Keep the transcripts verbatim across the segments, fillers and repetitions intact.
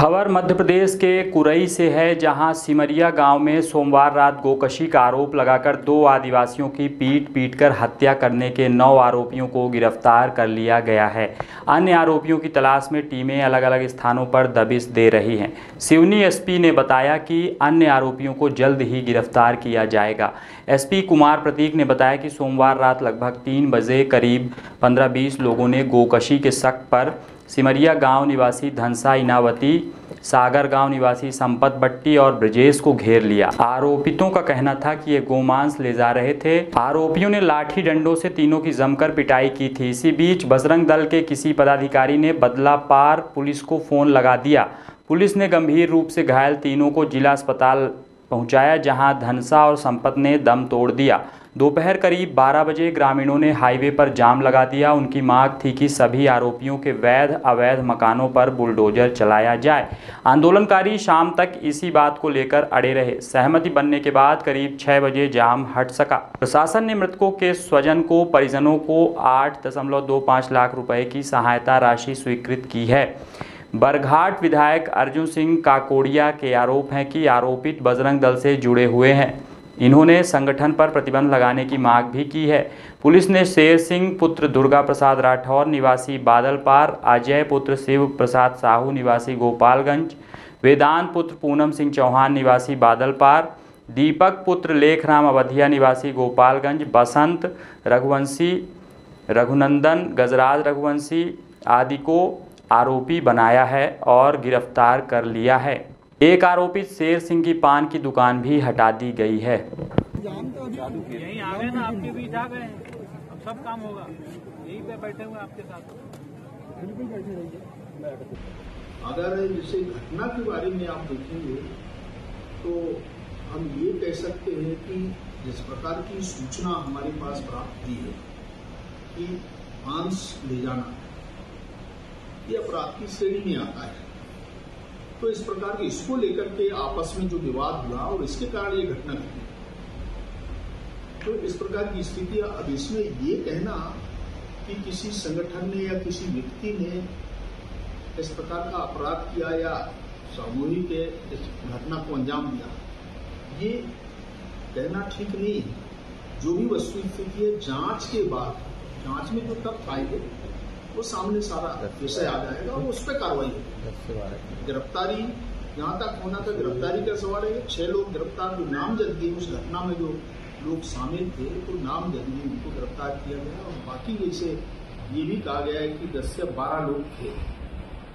खबर मध्य प्रदेश के कुरई से है, जहां सिमरिया गांव में सोमवार रात गोकशी का आरोप लगाकर दो आदिवासियों की पीट पीटकर हत्या करने के नौ आरोपियों को गिरफ्तार कर लिया गया है। अन्य आरोपियों की तलाश में टीमें अलग अलग स्थानों पर दबिश दे रही हैं। सिवनी एसपी ने बताया कि अन्य आरोपियों को जल्द ही गिरफ्तार किया जाएगा। एसपी कुमार प्रतीक ने बताया कि सोमवार रात लगभग तीन बजे करीब पंद्रह बीस लोगों ने गोकशी के शक पर सिमरिया गांव निवासी धनसाई इनावती, सागर गांव निवासी संपत बट्टी और ब्रजेश को घेर लिया। आरोपितों का कहना था कि ये गोमांस ले जा रहे थे। आरोपियों ने लाठी डंडों से तीनों की जमकर पिटाई की थी। इसी बीच बजरंग दल के किसी पदाधिकारी ने बादलपार पुलिस को फोन लगा दिया। पुलिस ने गंभीर रूप से घायल तीनों को जिला अस्पताल पहुंचाया, जहां धनसा और संपत ने दम तोड़ दिया। दोपहर करीब बारह बजे ग्रामीणों ने हाईवे पर जाम लगा दिया। उनकी मांग थी कि सभी आरोपियों के वैध अवैध मकानों पर बुलडोजर चलाया जाए। आंदोलनकारी शाम तक इसी बात को लेकर अड़े रहे। सहमति बनने के बाद करीब छह बजे जाम हट सका। प्रशासन ने मृतकों के स्वजन को परिजनों को आठ दशमलव दो पाँच लाख रुपए की सहायता राशि स्वीकृत की है। बरघाट विधायक अर्जुन सिंह काकोड़िया के आरोप हैं कि आरोपित बजरंग दल से जुड़े हुए हैं। इन्होंने संगठन पर प्रतिबंध लगाने की मांग भी की है। पुलिस ने शेर सिंह पुत्र दुर्गा प्रसाद राठौर निवासी बादलपार, अजय पुत्र शिव प्रसाद साहू निवासी गोपालगंज, वेदांत पुत्र पूनम सिंह चौहान निवासी बादलपार, दीपक पुत्र लेखराम अवधिया निवासी गोपालगंज, बसंत रघुवंशी रघुनंदन गजराज रघुवंशी आदि को आरोपी बनाया है और गिरफ्तार कर लिया है। एक आरोपी शेर सिंह की पान की दुकान भी हटा दी गई है। यहीं आ गए ना, आपके बीच आ गए, अब सब काम होगा। यहीं पे बैठे हुए आपके साथ, बिल्कुल बैठे रहिए। अगर जैसे घटना के बारे में आप देखेंगे तो हम ये कह सकते हैं कि जिस प्रकार की सूचना हमारे पास प्राप्त हुई है कि मांस ले जाना ये अपराध की श्रेणी में आता है, तो इस प्रकार के इसको लेकर के आपस में जो विवाद हुआ और इसके कारण ये घटना घटी, तो इस प्रकार की स्थिति। अब इसमें ये कहना कि किसी संगठन ने या किसी व्यक्ति ने इस प्रकार का अपराध किया या सामूहिक इस घटना को अंजाम दिया, ये कहना ठीक नहीं। जो भी वस्तु स्थिति है, जांच के बाद, जांच में जो तथ्य आएंगे वो सामने सारा विषय आ जाएगा और उस पर कार्रवाई होगी। गिरफ्तारी यहाँ तक होना था, गिरफ्तारी का सवाल है। छह लोग गिरफ्तार जो नामजद थे उस घटना में, जो लोग शामिल थे तो नामजद थे, उनको गिरफ्तार किया गया। और बाकी जैसे ये भी कहा गया है कि दस से बारह लोग थे,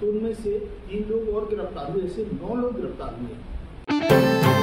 तो उनमें से तीन लोग और गिरफ्तार हुए, ऐसे नौ लोग गिरफ्तार हुए।